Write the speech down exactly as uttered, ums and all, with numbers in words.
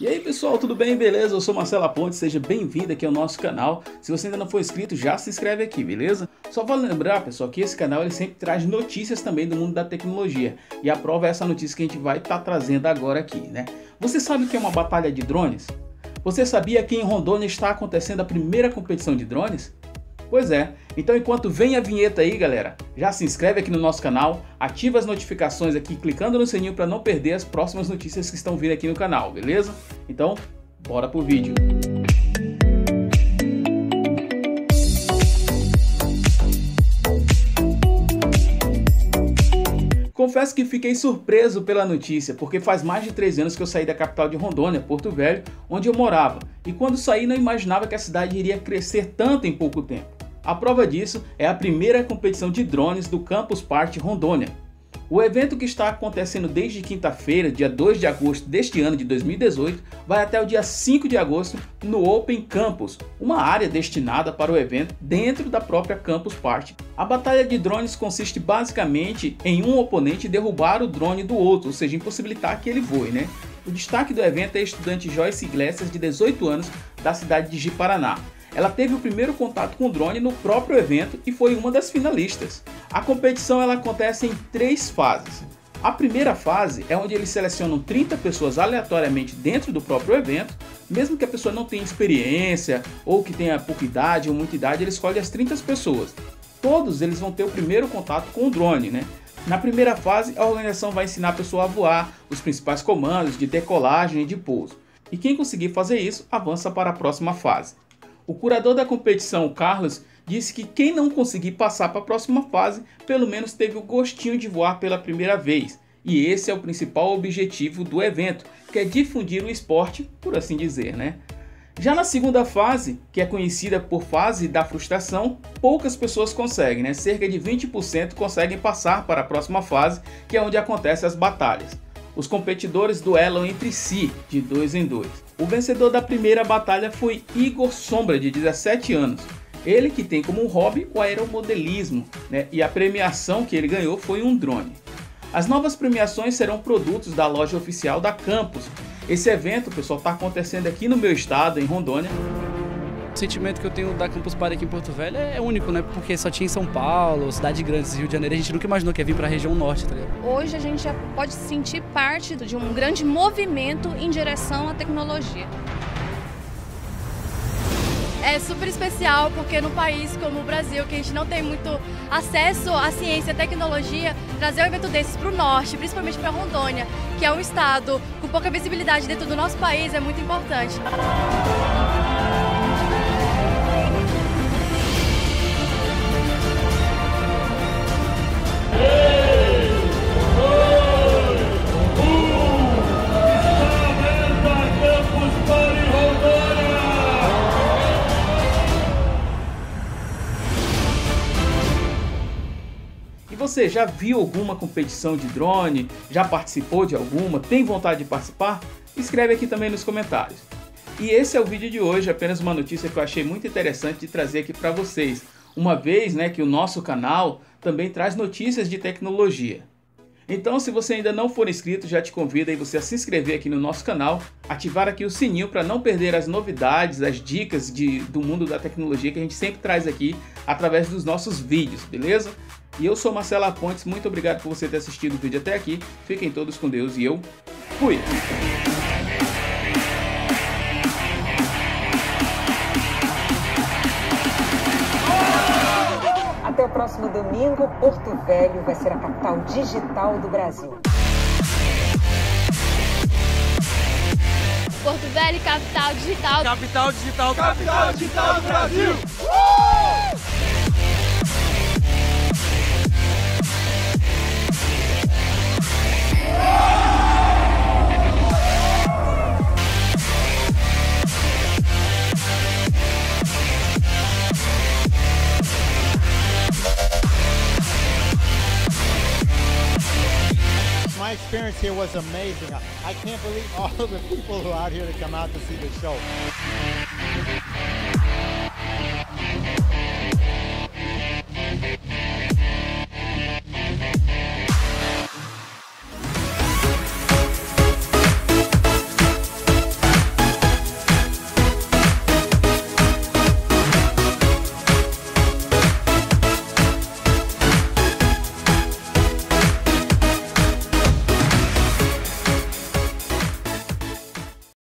E aí pessoal, tudo bem? Beleza? Eu sou Marcelo Aponte, seja bem-vindo aqui ao nosso canal. Se você ainda não for inscrito, já se inscreve aqui, beleza? Só vale lembrar, pessoal, que esse canal ele sempre traz notícias também do mundo da tecnologia. E a prova é essa notícia que a gente vai estar tá trazendo agora aqui, né? Você sabe o que é uma batalha de drones? Você sabia que em Rondônia está acontecendo a primeira competição de drones? Pois é, então enquanto vem a vinheta aí galera, já se inscreve aqui no nosso canal, ativa as notificações aqui clicando no sininho para não perder as próximas notícias que estão vindo aqui no canal, beleza? Então, bora pro vídeo! Confesso que fiquei surpreso pela notícia, porque faz mais de três anos que eu saí da capital de Rondônia, Porto Velho, onde eu morava, e quando saí não imaginava que a cidade iria crescer tanto em pouco tempo. A prova disso é a primeira competição de drones do Campus Party Rondônia. O evento, que está acontecendo desde quinta-feira, dia dois de agosto deste ano de dois mil e dezoito, vai até o dia cinco de agosto no Open Campus, uma área destinada para o evento dentro da própria Campus Party. A batalha de drones consiste basicamente em um oponente derrubar o drone do outro, ou seja, impossibilitar que ele voe, né? O destaque do evento é a estudante Joyce Iglesias, de dezoito anos, da cidade de Jiparaná. Ela teve o primeiro contato com o drone no próprio evento e foi uma das finalistas. A competição ela acontece em três fases. A primeira fase é onde eles selecionam trinta pessoas aleatoriamente dentro do próprio evento. Mesmo que a pessoa não tenha experiência, ou que tenha pouca idade ou muita idade, ele escolhe as trinta pessoas. Todos eles vão ter o primeiro contato com o drone, né? Na primeira fase, a organização vai ensinar a pessoa a voar, os principais comandos de decolagem e de pouso. E quem conseguir fazer isso, avança para a próxima fase. O curador da competição, Carlos, disse que quem não conseguir passar para a próxima fase, pelo menos teve o gostinho de voar pela primeira vez. E esse é o principal objetivo do evento, que é difundir o esporte, por assim dizer, né? Já na segunda fase, que é conhecida por fase da frustração, poucas pessoas conseguem, né? Cerca de vinte por cento conseguem passar para a próxima fase, que é onde acontecem as batalhas. Os competidores duelam entre si, de dois em dois. O vencedor da primeira batalha foi Igor Sombra, de dezessete anos. Ele que tem como hobby o aeromodelismo, né? E a premiação que ele ganhou foi um drone. As novas premiações serão produtos da loja oficial da Campus. Esse evento, pessoal, está acontecendo aqui no meu estado, em Rondônia. O sentimento que eu tenho da Campus Party aqui em Porto Velho é único, né? Porque só tinha em São Paulo, cidade grande, Rio de Janeiro, a gente nunca imaginou que ia vir para a região norte, tá ligado? Hoje a gente já pode se sentir parte de um grande movimento em direção à tecnologia. É super especial porque num país como o Brasil, que a gente não tem muito acesso à ciência e tecnologia, trazer um evento desses para o norte, principalmente para Rondônia, que é um estado com pouca visibilidade dentro do nosso país, é muito importante. Você já viu alguma competição de drone? Já participou de alguma? Tem vontade de participar? Escreve aqui também nos comentários. E esse é o vídeo de hoje, apenas uma notícia que eu achei muito interessante de trazer aqui para vocês, uma vez, né, que o nosso canal também traz notícias de tecnologia. Então, se você ainda não for inscrito, já te convido aí você a se inscrever aqui no nosso canal, ativar aqui o sininho para não perder as novidades, as dicas de, do mundo da tecnologia que a gente sempre traz aqui através dos nossos vídeos, beleza? E eu sou Marcelo Apontes, muito obrigado por você ter assistido o vídeo até aqui, fiquem todos com Deus e eu fui! Até o próximo domingo, Porto Velho vai ser a capital digital do Brasil. Porto Velho, capital digital. Capital digital, capital digital do Brasil! Uh! My experience here was amazing. I can't believe all of the people who are out here to come out to see the show.